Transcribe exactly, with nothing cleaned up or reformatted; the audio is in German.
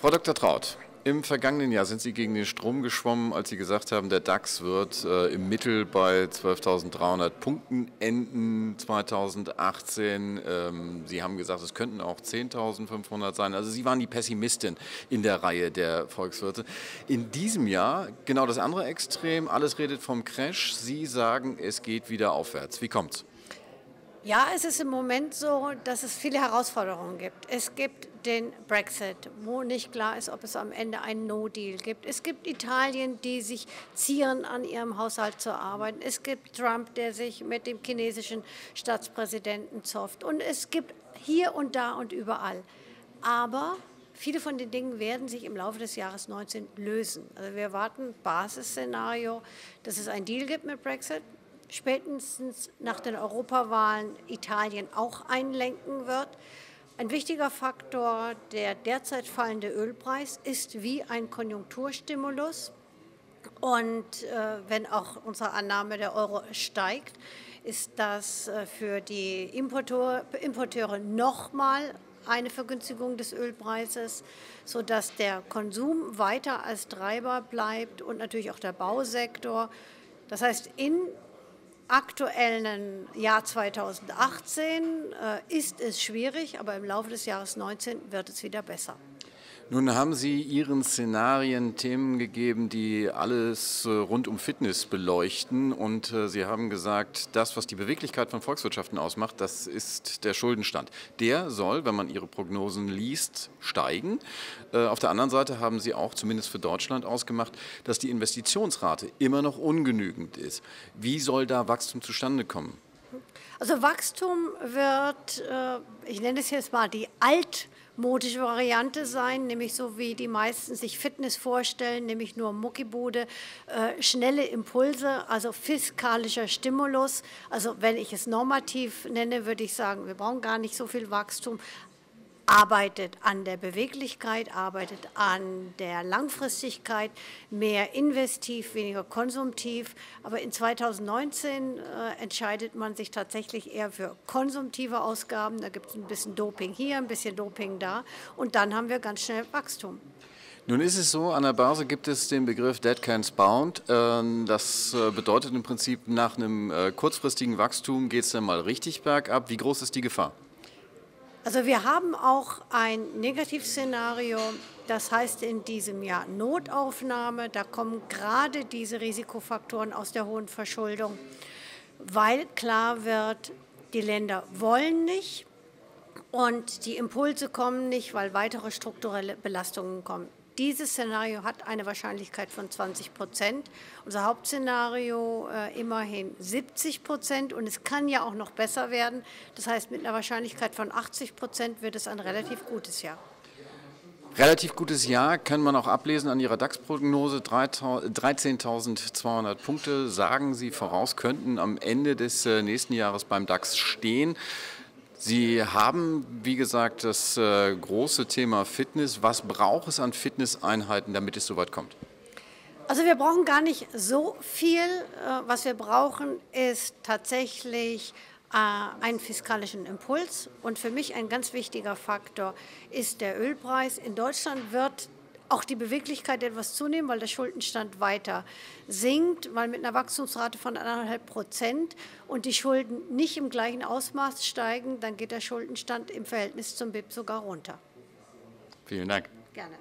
Frau Doktor Traut, im vergangenen Jahr sind Sie gegen den Strom geschwommen, als Sie gesagt haben, der DAX wird äh, im Mittel bei zwölftausenddreihundert Punkten enden zweitausendachtzehn. Ähm, Sie haben gesagt, es könnten auch zehntausendfünfhundert sein. Also Sie waren die Pessimistin in der Reihe der Volkswirte. In diesem Jahr genau das andere Extrem, alles redet vom Crash. Sie sagen, es geht wieder aufwärts. Wie kommt's? Ja, es ist im Moment so, dass es viele Herausforderungen gibt. Es gibt den Brexit, wo nicht klar ist, ob es am Ende einen No-Deal gibt. Es gibt Italien, die sich zieren, an ihrem Haushalt zu arbeiten. Es gibt Trump, der sich mit dem chinesischen Staatspräsidenten zofft. Und es gibt hier und da und überall. Aber viele von den Dingen werden sich im Laufe des Jahres neunzehn lösen. Also wir warten Basisszenario, dass es einen Deal gibt mit Brexit. Spätestens nach den Europawahlen Italien auch einlenken wird. Ein wichtiger Faktor, der derzeit fallende Ölpreis, ist wie ein Konjunkturstimulus. Und äh, wenn auch unsere Annahme, der Euro steigt, ist das äh, für die Importeure, Importeure nochmal eine Vergünstigung des Ölpreises, sodass der Konsum weiter als Treiber bleibt und natürlich auch der Bausektor. Das heißt, in aktuellen Jahr zweitausendachtzehn äh, ist es schwierig, aber im Laufe des Jahres neunzehn wird es wieder besser. Nun haben Sie Ihren Szenarien Themen gegeben, die alles rund um Fitness beleuchten, und Sie haben gesagt, das, was die Beweglichkeit von Volkswirtschaften ausmacht, das ist der Schuldenstand. Der soll, wenn man Ihre Prognosen liest, steigen. Auf der anderen Seite haben Sie auch zumindest für Deutschland ausgemacht, dass die Investitionsrate immer noch ungenügend ist. Wie soll da Wachstum zustande kommen? Also Wachstum wird, ich nenne es jetzt mal die altmodische Variante sein, nämlich so wie die meisten sich Fitness vorstellen, nämlich nur Muckibude, schnelle Impulse, also fiskalischer Stimulus. Also wenn ich es normativ nenne, würde ich sagen, wir brauchen gar nicht so viel Wachstum. Arbeitet an der Beweglichkeit, arbeitet an der Langfristigkeit, mehr investiv, weniger konsumtiv. Aber in zweitausendneunzehn äh, entscheidet man sich tatsächlich eher für konsumtive Ausgaben. Da gibt es ein bisschen Doping hier, ein bisschen Doping da. Und dann haben wir ganz schnell Wachstum. Nun ist es so, an der Börse gibt es den Begriff Dead Man's Bound. Das bedeutet im Prinzip, nach einem kurzfristigen Wachstum geht es dann mal richtig bergab. Wie groß ist die Gefahr? Also wir haben auch ein Negativszenario, das heißt in diesem Jahr Notaufnahme. Da kommen gerade diese Risikofaktoren aus der hohen Verschuldung, weil klar wird, die Länder wollen nicht und die Impulse kommen nicht, weil weitere strukturelle Belastungen kommen. Dieses Szenario hat eine Wahrscheinlichkeit von zwanzig Prozent. Unser Hauptszenario äh, immerhin siebzig Prozent, und es kann ja auch noch besser werden. Das heißt, mit einer Wahrscheinlichkeit von achtzig Prozent wird es ein relativ gutes Jahr. Relativ gutes Jahr kann man auch ablesen an Ihrer DAX-Prognose. dreizehntausendzweihundert Punkte, sagen Sie voraus, könnten am Ende des nächsten Jahres beim DAX stehen. Sie haben, wie gesagt, das äh, große Thema Fitness. Was braucht es an Fitnesseinheiten, damit es so weit kommt? Also wir brauchen gar nicht so viel. Äh, was wir brauchen, ist tatsächlich äh, einen fiskalischen Impuls. Und für mich ein ganz wichtiger Faktor ist der Ölpreis. In Deutschland wird auch die Beweglichkeit etwas zunehmen, weil der Schuldenstand weiter sinkt, weil mit einer Wachstumsrate von anderthalb Prozent und die Schulden nicht im gleichen Ausmaß steigen, dann geht der Schuldenstand im Verhältnis zum B I P sogar runter. Vielen Dank. Gerne.